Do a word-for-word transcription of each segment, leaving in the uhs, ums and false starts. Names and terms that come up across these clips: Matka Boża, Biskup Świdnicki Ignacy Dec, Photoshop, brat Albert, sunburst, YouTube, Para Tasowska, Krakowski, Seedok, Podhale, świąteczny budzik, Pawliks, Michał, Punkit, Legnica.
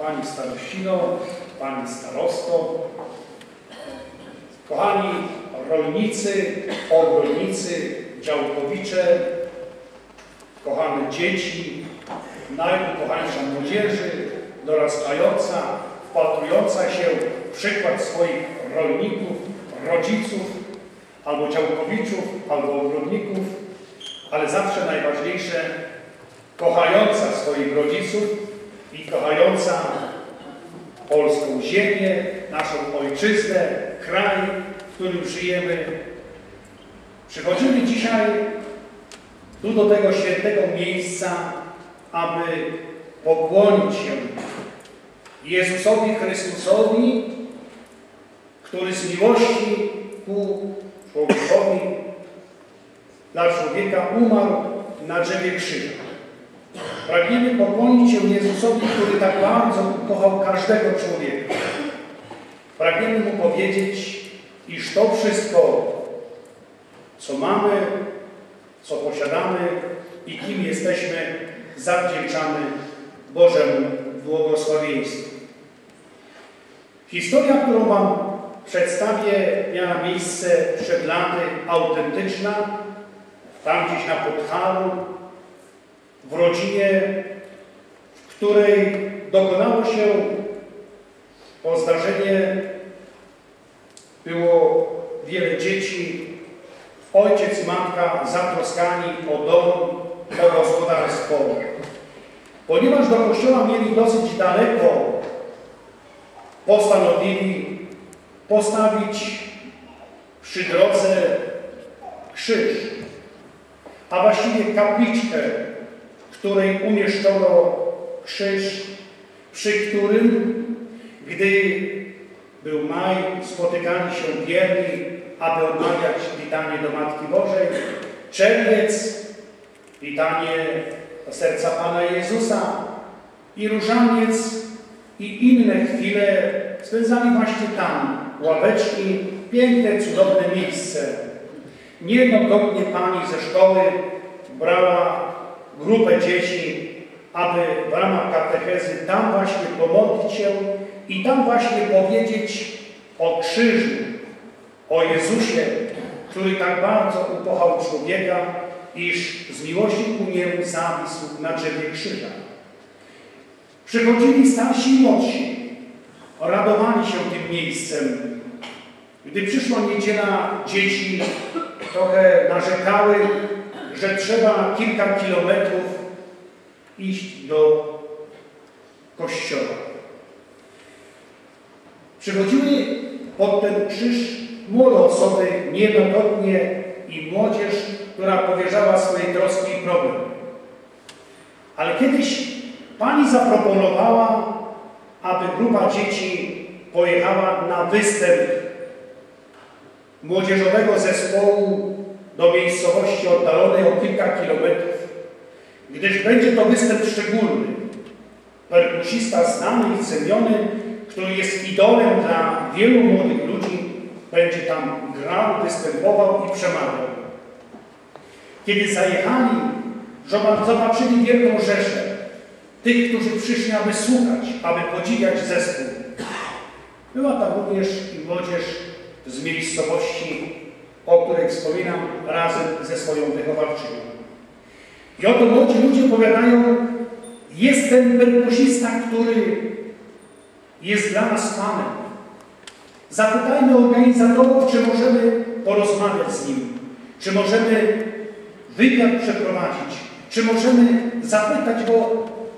Pani Starościno, Pani Starosto, kochani rolnicy, ogrodnicy, działkowicze, kochane dzieci, najukochańsza młodzieży, dorastająca, wpatrująca się w przykład swoich rolników, rodziców, albo działkowiczów, albo ogrodników, ale zawsze najważniejsze, kochająca swoich rodziców i kochająca polską ziemię, naszą ojczyznę, kraj, w którym żyjemy. Przychodzimy dzisiaj tu do tego świętego miejsca, aby pokłonić się Jezusowi Chrystusowi, który z miłości ku człowiekowi dla człowieka umarł na drzewie krzyża. Pragniemy pokłonić się Jezusowi, który tak bardzo ukochał każdego człowieka. Pragniemy mu powiedzieć, iż to wszystko, co mamy, co posiadamy i kim jesteśmy, zawdzięczamy Bożemu błogosławieństwu. Historia, którą Wam przedstawię, miała miejsce przed laty, autentyczna, tam gdzieś na Podhalu, w rodzinie, w której dokonało się to zdarzenie. Było wiele dzieci, ojciec i matka zatroskani o dom, o gospodarstwo. Ponieważ do kościoła mieli dosyć daleko, postanowili postawić przy drodze krzyż, a właściwie kapliczkę, w której umieszczono krzyż, przy którym, gdy był maj, spotykali się wierni, aby odmawiać litanie do Matki Bożej. Czerwiec, litanie do serca Pana Jezusa, i różaniec, i inne chwile spędzali właśnie tam, ławeczki, piękne, cudowne miejsce. Niejednokrotnie Pani ze szkoły brała grupę dzieci, aby w ramach katechezy tam właśnie pomodlić się i tam właśnie powiedzieć o krzyżu, o Jezusie, który tak bardzo ukochał człowieka, iż z miłości ku niemu zawisł na drzewie krzyża. Przychodzili starsi i młodsi, radowali się tym miejscem. Gdy przyszła niedziela, dzieci trochę narzekały, że trzeba kilka kilometrów iść do kościoła. Przychodziły pod ten krzyż młode osoby, niejednokrotnie i młodzież, która powierzała swojej troski i problem. Ale kiedyś Pani zaproponowała, aby grupa dzieci pojechała na występ młodzieżowego zespołu do miejscowości oddalonej o kilka kilometrów, gdyż będzie to występ szczególny. Perkusista znany i ceniony, który jest idolem dla wielu młodych ludzi, będzie tam grał, występował i przemawiał. Kiedy zajechali, zobaczyli wielką rzeszę tych, którzy przyszli, aby słuchać, aby podziwiać zespół. Była tam również i młodzież z miejscowości, o której wspominam, razem ze swoją wychowawczynią. I oto młodzi ludzie powiadają, jest ten perkusista, który jest dla nas Panem. Zapytajmy organizatorów, czy możemy porozmawiać z nim, czy możemy wywiad przeprowadzić, czy możemy zapytać go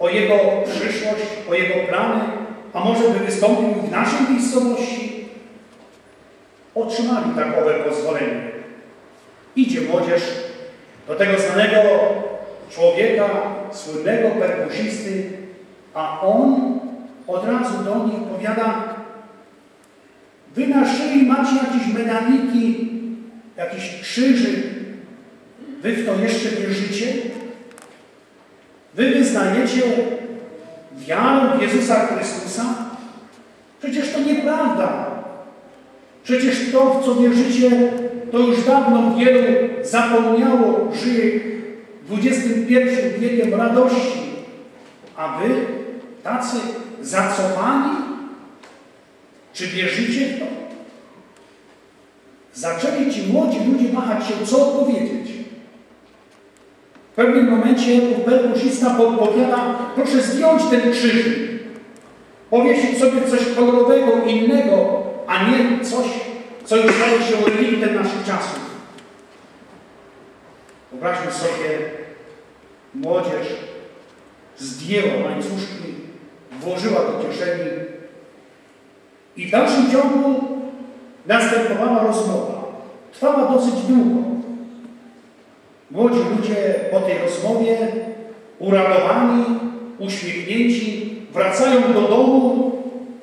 o jego przyszłość, o jego plany, a może by wystąpił w naszej miejscowości? Otrzymali takowe pozwolenie. Idzie młodzież do tego znanego człowieka, słynnego perkusisty, a on od razu do nich powiada: wy na szyi macie jakieś medaliki, jakieś krzyży, wy w to jeszcze wierzycie? Wy wyznajecie wiarę w Jezusa Chrystusa? Przecież to nieprawda. Przecież to, w co wierzycie, to już dawno wielu zapomniało, żyje dwudziestym pierwszym wiekiem radości. A wy tacy zacofani? Czy wierzycie w to? Zaczęli ci młodzi ludzie machać się, co odpowiedzieć. W pewnym momencie perkusista podpowiada, proszę zdjąć ten krzyż. Powiesić sobie coś kolorowego, innego, a nie coś, co już staje się reliktem naszych czasów. Wyobraźmy sobie, młodzież zdjęła łańcuszki, włożyła do kieszeni i w dalszym ciągu następowała rozmowa. Trwała dosyć długo. Młodzi ludzie po tej rozmowie, uradowani, uśmiechnięci, wracają do domu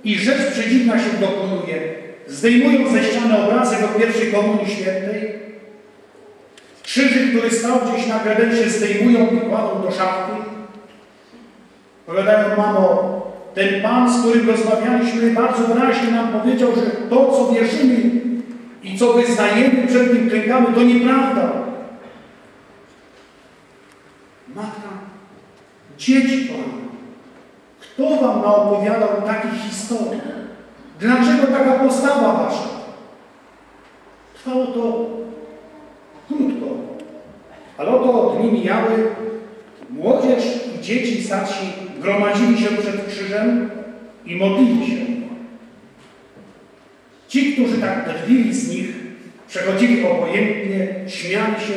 i rzecz przedziwna się dokonuje. Zdejmują ze ściany obrazek od pierwszej Komunii Świętej. Krzyżyk, który stał gdzieś na kredensie, zdejmują i kładą do szafki. Powiadają, mamo, ten Pan, z którym rozmawialiśmy, bardzo wyraźnie nam powiedział, że to, co wierzymy i co wyznajemy, przed nim klękamy, to nieprawda. Matka, dzieci kochane, kto wam naopowiadał takich historii? Dlaczego taka postawa wasza? Trwało to krótko, ale oto dni mijały, młodzież i dzieci starsi gromadzili się przed krzyżem i modlili się. Ci, którzy tak drwili z nich, przechodzili obojętnie, śmiali się,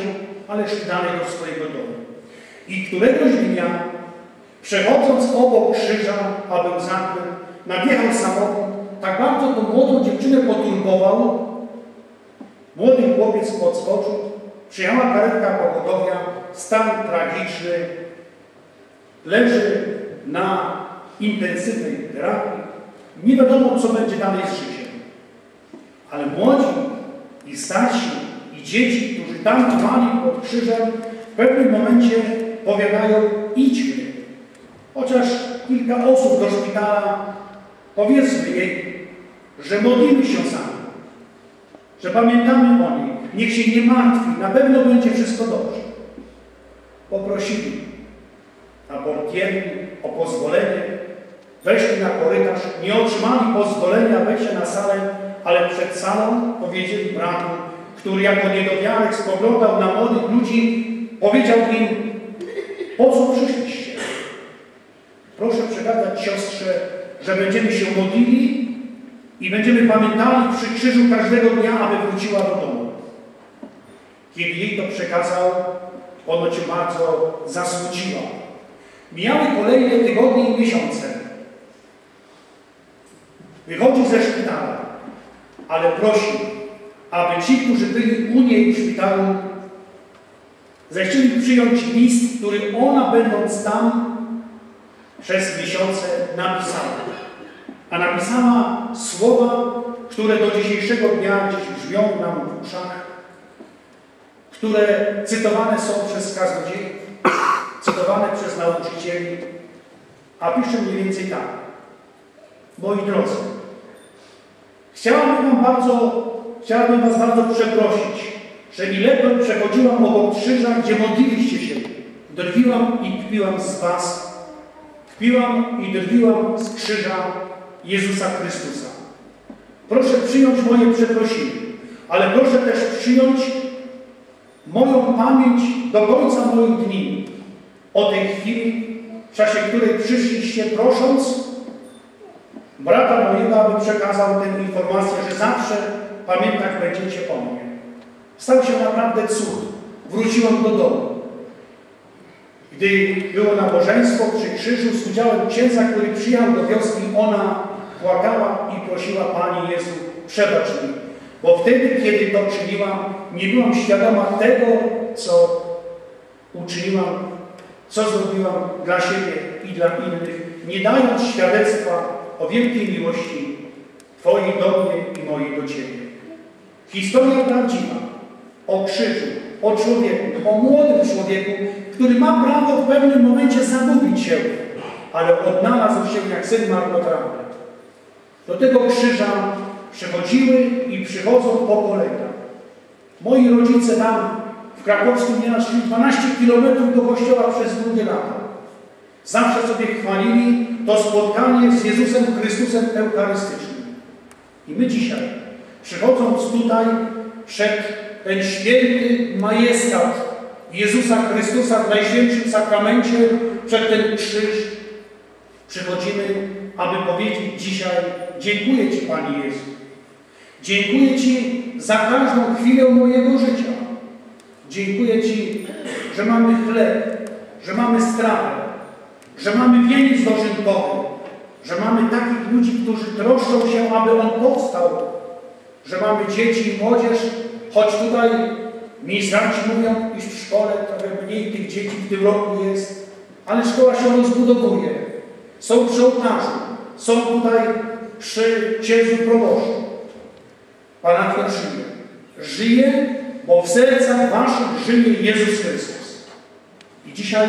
ale szli dalej do swojego domu. I któregoś dnia, przechodząc obok krzyża, aby zamknął, nabiegał samochód, tak bardzo tą młodą dziewczynę poturbował. Młody chłopiec podskoczył, przyjechała karetka pogotowia, stan tragiczny, leży na intensywnej terapii. Nie wiadomo, co będzie dalej z życiem. Ale młodzi i starsi i dzieci, którzy tam trwali pod krzyżem, w pewnym momencie powiadają, idźmy. Chociaż kilka osób do szpitala, powiedzmy jej, że modlimy się sami, że pamiętamy o niej, niech się nie martwi, na pewno będzie wszystko dobrze. Poprosili na portierni o pozwolenie, weszli na korytarz, nie otrzymali pozwolenia wejścia na salę, ale przed salą powiedzieli bratu, który jako niedowiarek spoglądał na młodych ludzi, powiedział im, po co przyszliście? Proszę przekazać siostrze, że będziemy się modlili i będziemy pamiętali przy krzyżu każdego dnia, aby wróciła do domu. Kiedy jej to przekazał, ponoć bardzo zasmuciła. Mijały kolejne tygodnie i miesiące. Wychodzi ze szpitala, ale prosi, aby ci, którzy byli u niej w szpitalu, zechcieli przyjąć list, który ona, będąc tam przez miesiące, napisała. A napisała słowa, które do dzisiejszego dnia gdzieś brzmią nam w uszach, które cytowane są przez kaznodziei, cytowane przez nauczycieli, a piszą mniej więcej tak. Moi drodzy, chciałabym wam bardzo, chciałabym was bardzo przeprosić, że ilekroć przechodziłam obok krzyża, gdzie modliliście się, drwiłam i kpiłam z was, kpiłam i drwiłam z krzyża Jezusa Chrystusa. Proszę przyjąć moje przeprosiny, ale proszę też przyjąć moją pamięć do końca moich dni, o tej chwili, w czasie której przyszliście prosząc brata mojego, aby przekazał tę informację, że zawsze pamiętać będziecie o mnie. Stał się naprawdę cud. Wróciłam do domu. Gdy było nabożeństwo przy krzyżu z udziałem księdza, który przyjechał do wioski, ona płakała i prosiła, Panie Jezu, przebacz mi, bo wtedy, kiedy to czyniłam, nie byłam świadoma tego, co uczyniłam, co zrobiłam dla siebie i dla innych, nie dając świadectwa o wielkiej miłości Twojej do mnie i mojej do Ciebie. Historia prawdziwa. O krzyżu, o człowieku, o młodym człowieku, który ma prawo w pewnym momencie zagubić się, ale odnalazł się jak syn marnotrawny. Do tego krzyża przychodziły i przychodzą pokolenia. Moi rodzice tam w Krakowskim mieli dwanaście kilometrów do kościoła przez długie lata. Zawsze sobie chwalili, to spotkanie z Jezusem Chrystusem Eucharystycznym. I my dzisiaj, przychodząc tutaj przed ten święty majestat Jezusa Chrystusa w Najświętszym Sakramencie, przed ten krzyż, przychodzimy, aby powiedzieć dzisiaj: dziękuję Ci, Panie Jezu. Dziękuję Ci za każdą chwilę mojego życia. Dziękuję Ci, że mamy chleb, że mamy strawę, że mamy wieniec dożynkowy, że mamy takich ludzi, którzy troszczą się, aby on powstał, że mamy dzieci i młodzież, choć tutaj ministranci mówią, iż w szkole trochę mniej tych dzieci w tym roku jest, ale szkoła się rozbudowuje. Są przy ołtarzu, są tutaj przy księdzu proboszczu. Pan Antron żyje. Żyje, bo w sercach waszych żyje Jezus Chrystus. I dzisiaj,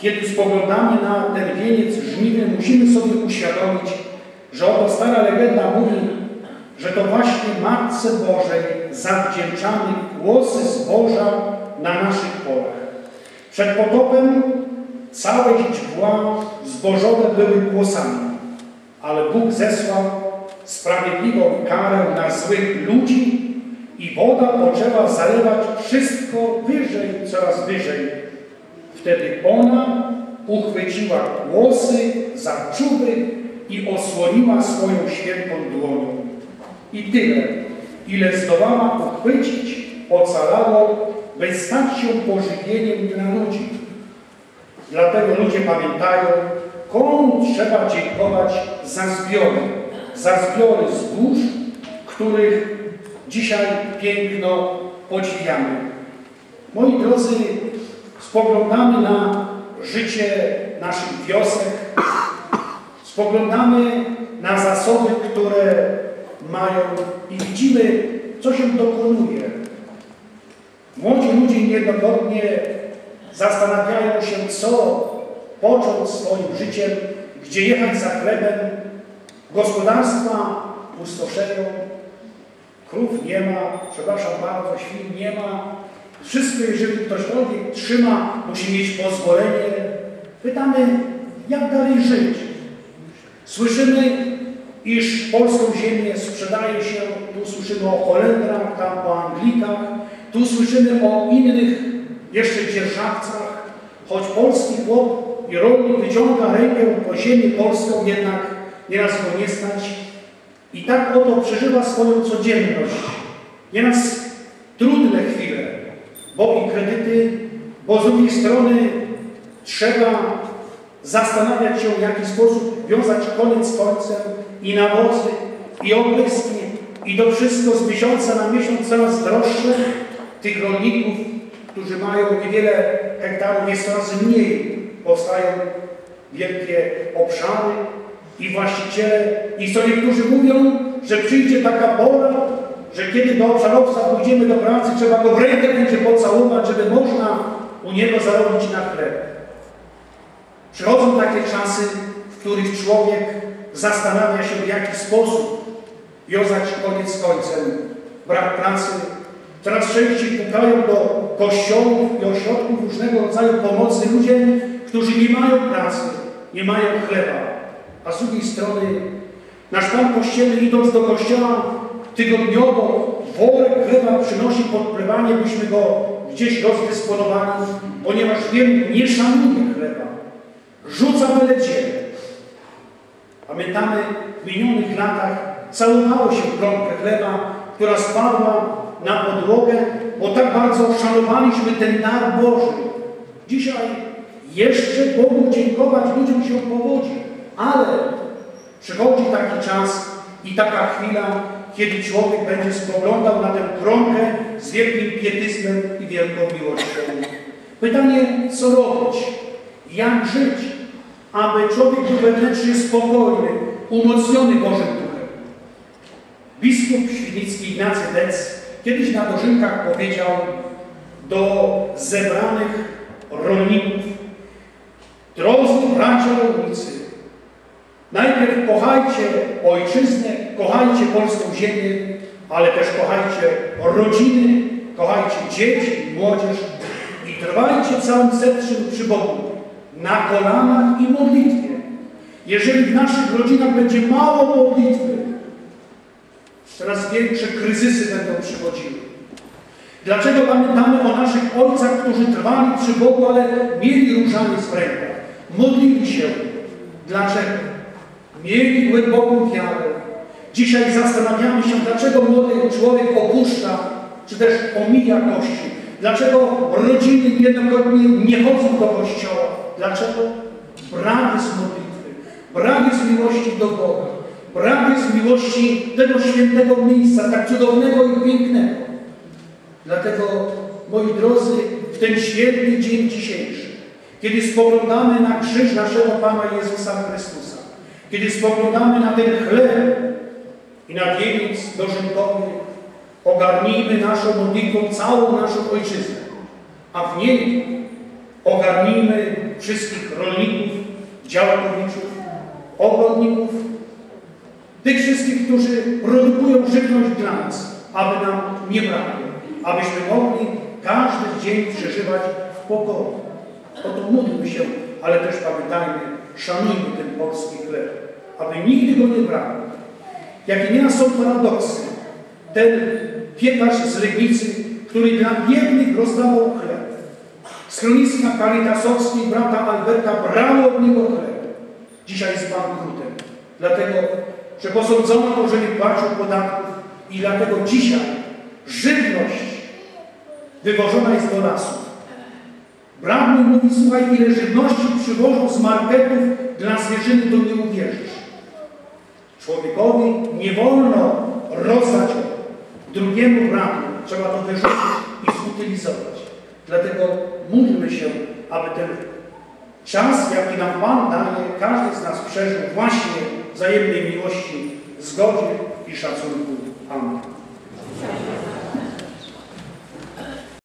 kiedy spoglądamy na ten wieniec żniwy, musimy sobie uświadomić, że oto stara legenda mówi, że to właśnie Matce Bożej zawdzięczamy głosy zboża na naszych polach. Przed potopem całe źdźbła zbożowe były głosami, ale Bóg zesłał sprawiedliwą karę na złych ludzi i woda poczęła zalewać wszystko wyżej, coraz wyżej. Wtedy ona uchwyciła głosy za czuby i osłoniła swoją świętą dłonią. I tyle, ile zdołała uchwycić, ocalało, by stać się pożywieniem dla ludzi. Dlatego ludzie pamiętają, komu trzeba dziękować za zbiory, za zbiory zbóż, których dzisiaj piękno podziwiamy. Moi drodzy, spoglądamy na życie naszych wiosek, spoglądamy na zasoby, które mają i widzimy, co się dokonuje. Młodzi ludzie niejednokrotnie zastanawiają się, co począć swoim życiem, gdzie jechać za chlebem. Gospodarstwa pustoszeją, krów nie ma, przepraszam bardzo, świn nie ma. Wszystko, jeżeli ktośkolwiek trzyma, musi mieć pozwolenie. Pytamy, jak dalej żyć? Słyszymy, iż polską ziemię sprzedaje się, tu słyszymy o Holendrach, tam o Anglikach, tu słyszymy o innych jeszcze dzierżawcach, choć polski chłop i rolnik wyciąga rękę po ziemię polską, jednak nieraz go nie stać. I tak oto przeżywa swoją codzienność. Nieraz trudne chwile, bo i kredyty, bo z drugiej strony trzeba zastanawiać się, w jaki sposób wiązać koniec z końcem i nawozy, i opryski, i to wszystko z miesiąca na miesiąc coraz droższe. Tych rolników, którzy mają niewiele hektarów, jest coraz mniej. Powstają wielkie obszary i właściciele, i co niektórzy mówią, że przyjdzie taka pora, że kiedy do obszarowca pójdziemy do pracy, trzeba go w rękę będzie pocałować, żeby można u niego zarobić na chleb. Przychodzą takie czasy, w których człowiek zastanawia się, w jaki sposób wiązać koniec z końcem. Brak pracy. Coraz częściej pukają do kościołów i ośrodków różnego rodzaju pomocy ludzie, którzy nie mają pracy, nie mają chleba. A z drugiej strony nasz Pan Kościelny, idąc do kościoła, tygodniowo worek chleba przynosi podpływanie, byśmy go gdzieś rozdysponowali, ponieważ wielu nie szanuje chleba. Rzuca byle gdzie. Pamiętamy, w minionych latach całowało się kromkę chleba, która spadła na podłogę, bo tak bardzo szanowaliśmy ten dar Boży. Dzisiaj jeszcze Bogu dziękować ludziom się powodzi, ale przychodzi taki czas i taka chwila, kiedy człowiek będzie spoglądał na tę kromkę z wielkim pietyzmem i wielką miłością. Pytanie, co robić? Jak żyć, aby człowiek był wewnętrznie spokojny, umocniony Bożym Duchem? Biskup Świdnicki Ignacy Dec kiedyś na dożynkach powiedział do zebranych rolników: drodzy bracia rolnicy, najpierw kochajcie ojczyznę, kochajcie polską ziemię, ale też kochajcie rodziny, kochajcie dzieci i młodzież i trwajcie całym sercem przy Bogu, na kolanach i modlitwie. Jeżeli w naszych rodzinach będzie mało modlitwy, coraz większe kryzysy będą przychodziły. Dlaczego pamiętamy o naszych ojcach, którzy trwali przy Bogu, ale mieli różaniec w rękach? Modlili się. Dlaczego? Mieli głęboką wiarę. Dzisiaj zastanawiamy się, dlaczego młody człowiek opuszcza, czy też omija Kościół. Dlaczego rodziny jednokrotnie nie chodzą do Kościoła? Dlaczego? Brak jest modlitwy, brak jest miłości do Boga, brak jest miłości tego świętego miejsca, tak cudownego i pięknego. Dlatego, moi drodzy, w ten święty dzień dzisiejszy, kiedy spoglądamy na krzyż naszego Pana Jezusa Chrystusa, kiedy spoglądamy na ten chleb i na wieniec dożynkowy, ogarnijmy naszą modlitwą całą naszą ojczyznę, a w niej ogarnijmy wszystkich rolników, działkowiczów, ogrodników, tych wszystkich, którzy produkują żywność dla nas, aby nam nie brakło, abyśmy mogli każdy dzień przeżywać w pokoju. Oto módlmy się, ale też pamiętajmy, szanujmy ten polski chleb, aby nigdy go nie brakło. Jakie nieraz są paradoksy. Ten piekarz z Legnicy, który dla biednych rozdawał chleb. Schroniska Pary Tasowskiej brata Alberta brało od niego chleb. Dzisiaj jest bankrutem. Dlatego, że posądzono, że nie płacił podatków i dlatego dzisiaj żywność wywożona jest do lasu. Brat mi mówi, słuchaj, ile żywności przywożą z marketów dla zwierzyny, to nie uwierzysz. Człowiekowi nie wolno rozdać drugiemu bratu. Trzeba to wyrzucić i zutylizować. Dlatego módlmy się, aby ten czas, jaki nam Pan daje, każdy z nas przeżył właśnie wzajemnej miłości, zgodzie i szacunku. Amen.